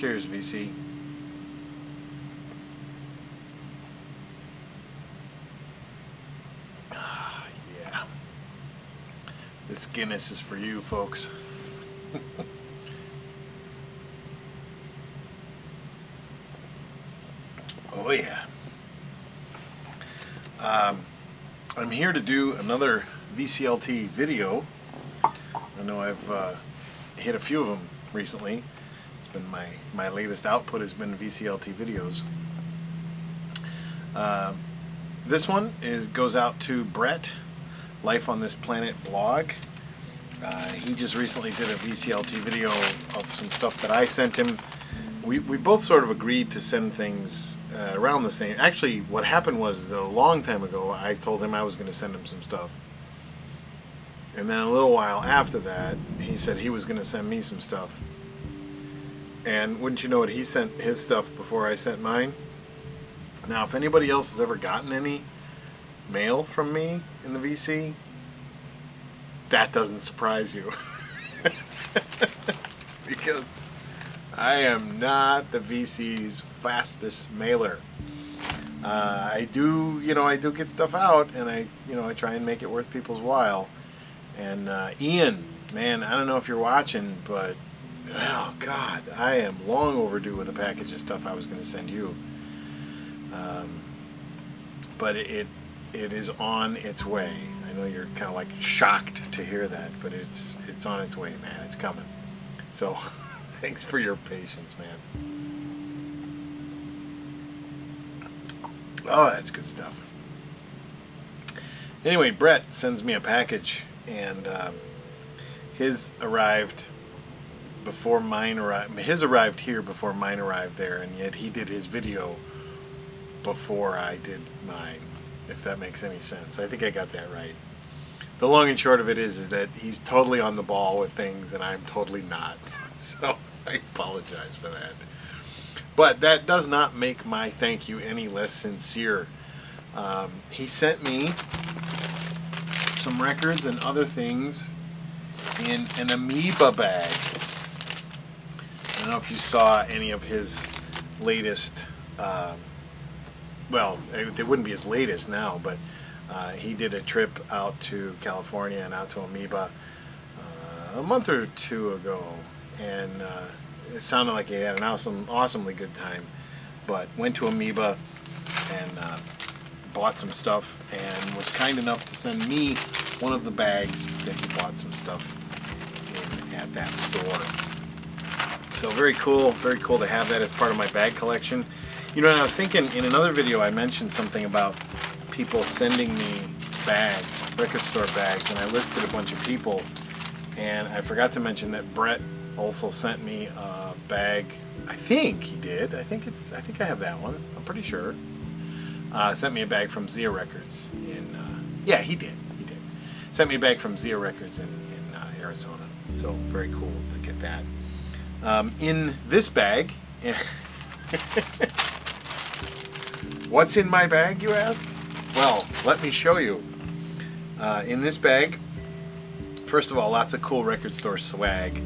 Cheers, VC. Yeah. This Guinness is for you, folks. Oh, yeah. I'm here to do another VCLT video. I know I've hit a few of them recently. It's been my latest output has been VCLT videos. This one goes out to Brett, Life on This Planet blog. He just recently did a VCLT video of some stuff that I sent him. We both sort of agreed to send things around the same. Actually, what happened was that a long time ago, I told him I was going to send him some stuff. And then a little while after that, he said he was going to send me some stuff. And wouldn't you know it, he sent his stuff before I sent mine. Now, if anybody else has ever gotten any mail from me in the VC, that doesn't surprise you. Because I am not the VC's fastest mailer. I do get stuff out, and I try and make it worth people's while. And Ian, man, I don't know if you're watching, but oh God, I am long overdue with a package of stuff I was going to send you. But it is on its way. I know you're kind of like shocked to hear that, but it's on its way, man. It's coming. So thanks for your patience, man. Oh, that's good stuff. Anyway, Brett sends me a package, and his arrived before mine arrived. His arrived here before mine arrived there, and yet he did his video before I did mine, if that makes any sense. I think I got that right. The long and short of it is that he's totally on the ball with things, and I'm totally not. So I apologize for that. But that does not make my thank you any less sincere. He sent me some records and other things in an Amoeba bag. I don't know if you saw any of his latest, well, they wouldn't be his latest now, but he did a trip out to California and out to Amoeba a month or two ago, and it sounded like he had an awesomely good time, but went to Amoeba and bought some stuff, and was kind enough to send me one of the bags that he bought some stuff in at that store. So very cool to have that as part of my bag collection. You know, and I was thinking in another video I mentioned something about people sending me bags, record store bags, and I listed a bunch of people, and I forgot to mention that Brett also sent me a bag. I think he did. I think I have that one. I'm pretty sure. Sent me a bag from Zia Records in, yeah, he did. Sent me a bag from Zia Records in Arizona. So very cool to get that. In this bag, what's in my bag, you ask? Well, let me show you. In this bag, first of all, lots of cool record store swag.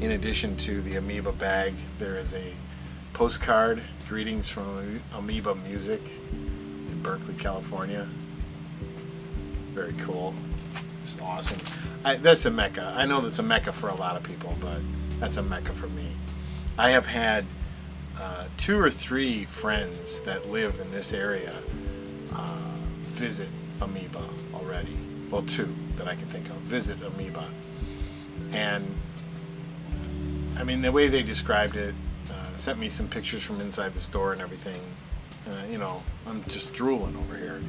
In addition to the Amoeba bag, there is a postcard, greetings from Amoeba Music. Berkeley, California. Very cool. It's awesome. That's a mecca. I know that's a mecca for a lot of people, but that's a mecca for me. I have had 2 or 3 friends that live in this area visit Amoeba already. Well, 2 that I can think of visit Amoeba. And I mean, the way they described it, sent me some pictures from inside the store and everything. You know, I'm just drooling over here.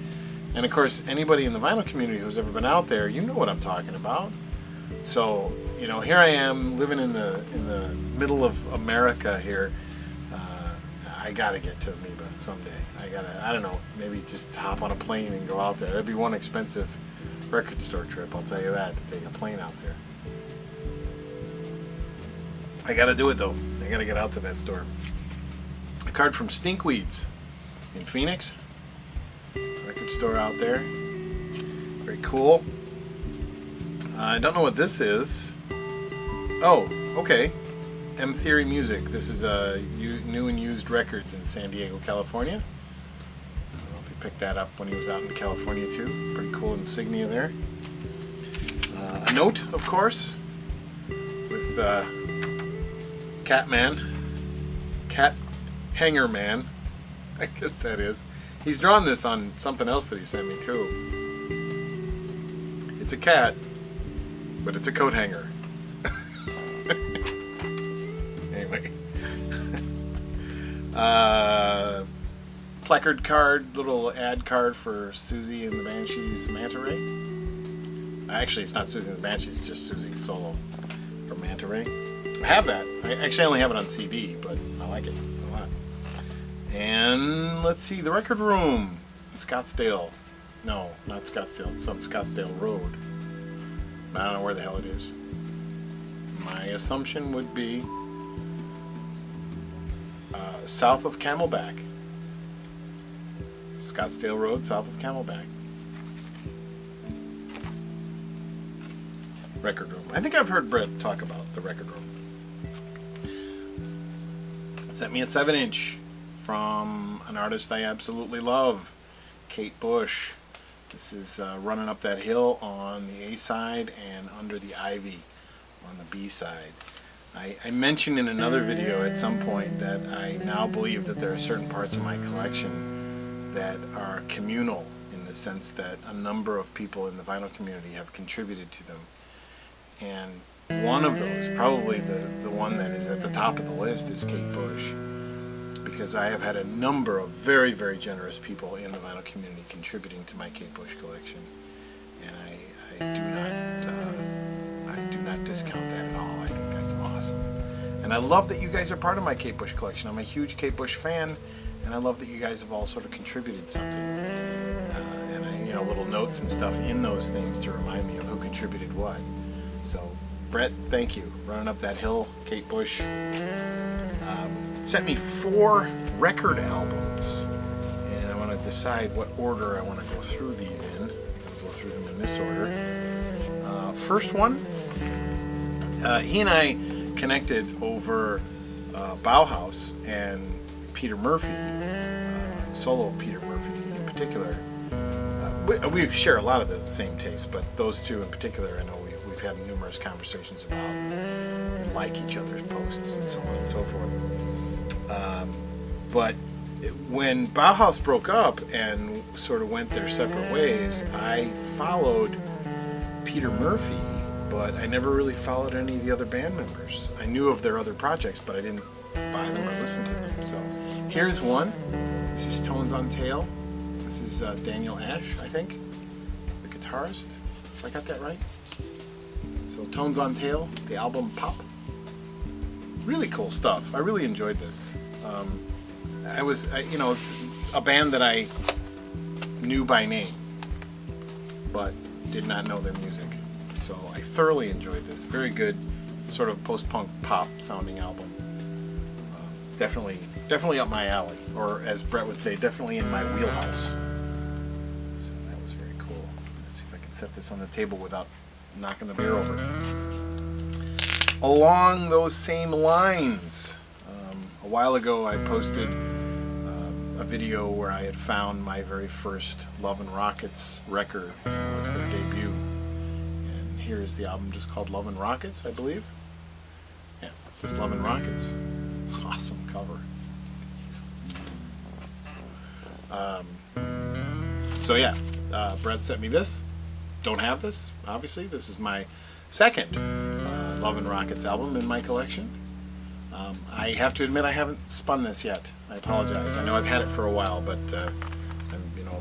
And of course, anybody in the vinyl community who's ever been out there, you know what I'm talking about. So, you know, here I am living in the middle of America here. I gotta get to Amoeba someday. I don't know, maybe just hop on a plane and go out there. That'd be one expensive record store trip, I'll tell you that, to take a plane out there. I gotta do it though. I gotta get out to that store. A card from Stinkweeds in Phoenix, record store out there. Very cool. I don't know what this is. Oh, okay. M Theory Music. This is new and used records in San Diego, California. I don't know if he picked that up when he was out in California too. Pretty cool insignia there. A note, of course, with Cat Hanger Man, I guess that is. He's drawn this on something else that he sent me too. It's a cat, but it's a coat hanger. Anyway. Placard card, little ad card for Siouxsie and the Banshees Manta Ray. Actually, it's not Siouxsie and the Banshees, just Siouxsie solo from Manta Ray. I have that. I actually only have it on CD, but I like it a lot. And let's see, the Record Room in Scottsdale. No, not Scottsdale. It's on Scottsdale Road. I don't know where the hell it is. My assumption would be south of Camelback. Scottsdale Road, south of Camelback. Record Room. I think I've heard Brett talk about the Record Room. Sent me a 7-inch from an artist I absolutely love, Kate Bush. This is Running Up That Hill on the A side and Under the Ivy on the B side. I mentioned in another video at some point that I now believe that there are certain parts of my collection that are communal, in the sense that a number of people in the vinyl community have contributed to them. And one of those, probably the one that is at the top of the list, is Kate Bush, because I have had a number of very, very generous people in the vinyl community contributing to my Kate Bush collection, and I do not discount that at all. I think that's awesome, and I love that you guys are part of my Kate Bush collection. I'm a huge Kate Bush fan, and I love that you guys have all sort of contributed something, and little notes and stuff in those things to remind me of who contributed what. So, Brett, thank you. Running Up That Hill, Kate Bush. Sent me 4 record albums, and I want to decide what order I want to go through these in. I'm going to go through them in this order. First one, he and I connected over Bauhaus and Peter Murphy, solo Peter Murphy in particular. We share a lot of the same tastes, but those two in particular, I know we've had numerous conversations about, and like each other's posts and so on and so forth. But when Bauhaus broke up and sort of went their separate ways, I followed Peter Murphy, but I never really followed any of the other band members. I knew of their other projects, but I didn't buy them or listen to them. So here's one. This is Tones on Tail. This is Daniel Ash, I think, the guitarist, if I got that right. So Tones on Tail, the album Pop. Really cool stuff. I really enjoyed this. It's a band that I knew by name, but did not know their music. So I thoroughly enjoyed this. Very good, sort of post-punk pop sounding album. Definitely up my alley, or as Brett would say, definitely in my wheelhouse. So that was very cool. Let's see if I can set this on the table without knocking the beer over. Along those same lines, a while ago I posted a video where I had found my very first Love and Rockets record. It was their debut. And here is the album, just called Love and Rockets, I believe. Yeah, just Love and Rockets. Awesome cover. So yeah, Brett sent me this. Don't have this, obviously. This is my second Love and Rockets album in my collection. I have to admit I haven't spun this yet. I apologize. I know I've had it for a while, but I'm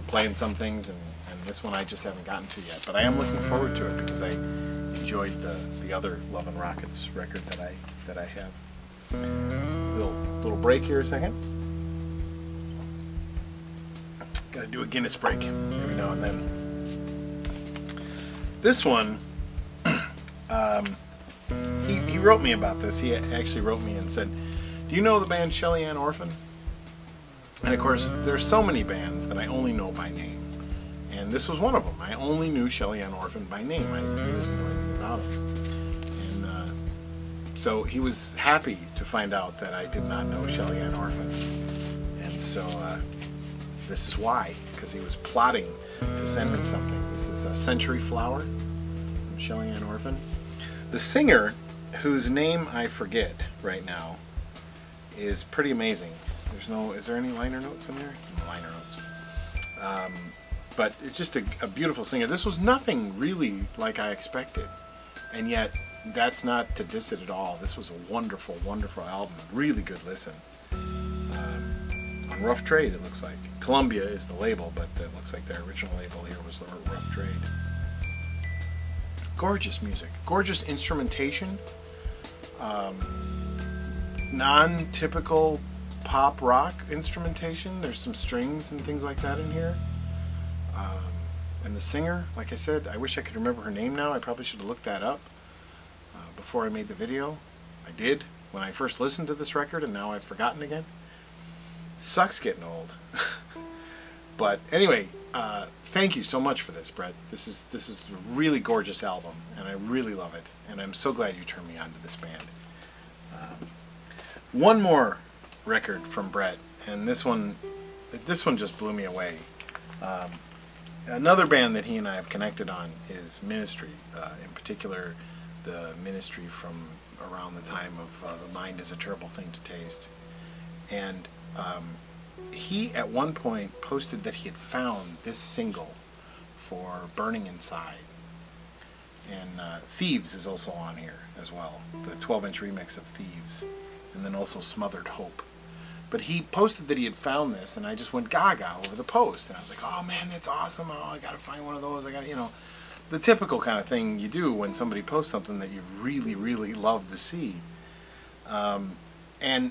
playing some things, and this one I just haven't gotten to yet. But I am looking forward to it, because I enjoyed the other Love and Rockets record that I have. Little break here a second. Gotta do a Guinness break every now and then. This one, he wrote me about this. He actually wrote me and said, "Do you know the band Shelleyan Orphan?" And of course, there's so many bands that I only know by name, and this was one of them. I only knew Shelleyan Orphan by name. I really didn't know anything about it. And So he was happy to find out that I did not know Shelleyan Orphan. And so this is why, because he was plotting to send me something. This is a Century Flower from Shelleyan Orphan. The singer, whose name I forget right now, is pretty amazing. There's no, is there any liner notes in there? Some liner notes. But it's just a beautiful singer. This was nothing really like I expected, and yet that's not to diss it at all. This was a wonderful, wonderful album. Really good listen. On Rough Trade, it looks like. Columbia is the label, but it looks like their original label here was Rough Trade. Gorgeous music. Gorgeous instrumentation. Non-typical pop rock instrumentation. There's some strings and things like that in here. And the singer, like I said, I wish I could remember her name now. I probably should have looked that up before I made the video. I did when I first listened to this record, and now I've forgotten again. It sucks getting old. But anyway, thank you so much for this, Brett. This is a really gorgeous album, and I really love it. And I'm so glad you turned me on to this band. One more record from Brett, and this one just blew me away. Another band that he and I have connected on is Ministry, in particular the Ministry from around the time of The Mind is a Terrible Thing to Taste. And he at one point posted that he had found this single for Burning Inside. And Thieves is also on here as well, the 12-inch remix of Thieves, and then also Smothered Hope. But he posted that he had found this, and I just went gaga over the post. And I was like, oh man, that's awesome. Oh, I gotta find one of those. I gotta, you know, the typical kind of thing you do when somebody posts something that you really, really love to see. And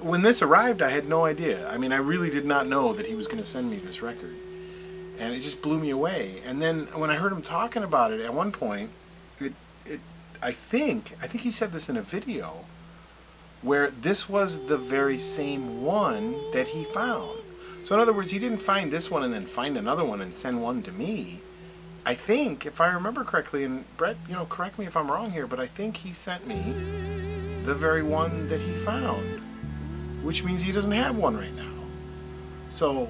when this arrived, I had no idea. I mean, I really did not know that he was gonna send me this record. And it just blew me away. And then when I heard him talking about it at one point, I think he said this in a video, where this was the very same one that he found. So in other words, he didn't find this one and then find another one and send one to me. I think, if I remember correctly, and Brett, you know, correct me if I'm wrong here, but I think he sent me the very one that he found, which means he doesn't have one right now. So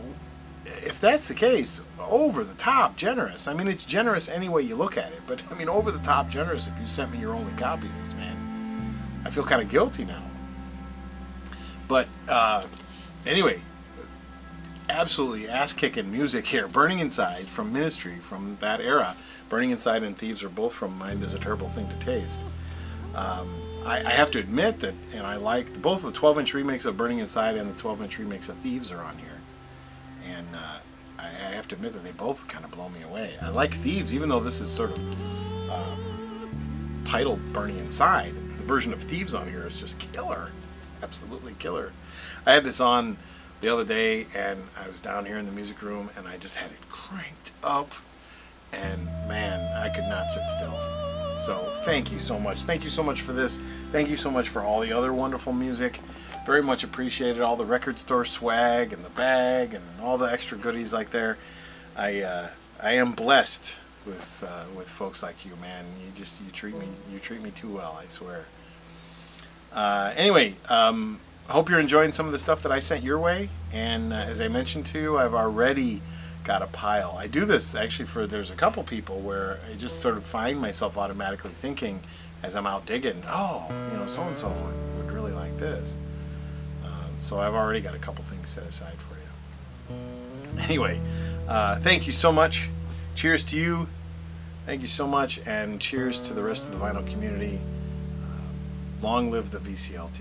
if that's the case, over the top generous. I mean, it's generous any way you look at it, but I mean, over the top generous if you sent me your only copy of this, man. I feel kind of guilty now. But anyway, absolutely ass-kicking music here. Burning Inside from Ministry, from that era. Burning Inside and Thieves are both from Mind is a Terrible Thing to Taste. I have to admit that, and I like both the 12-inch remix of Burning Inside and the 12-inch remix of Thieves are on here. And I have to admit that they both kind of blow me away. I like Thieves, even though this is sort of titled Burning Inside. The version of Thieves on here is just killer. Absolutely killer. I had this on the other day, and I was down here in the music room, and I just had it cranked up, and man, I could not sit still. So thank you so much. Thank you so much for this. Thank you so much for all the other wonderful music. Very much appreciated. All the record store swag and the bag and all the extra goodies like there. I am blessed with folks like you, man. You treat me too well, I swear. Anyway, hope you're enjoying some of the stuff that I sent your way. And as I mentioned to you, I've already got a pile. I do this actually for, there's a couple people where I just sort of find myself automatically thinking as I'm out digging, oh, you know, so-and-so would really like this. So I've already got a couple things set aside for you. Anyway, thank you so much. Cheers to you. Thank you so much. And cheers to the rest of the vinyl community. Long live the VCLT.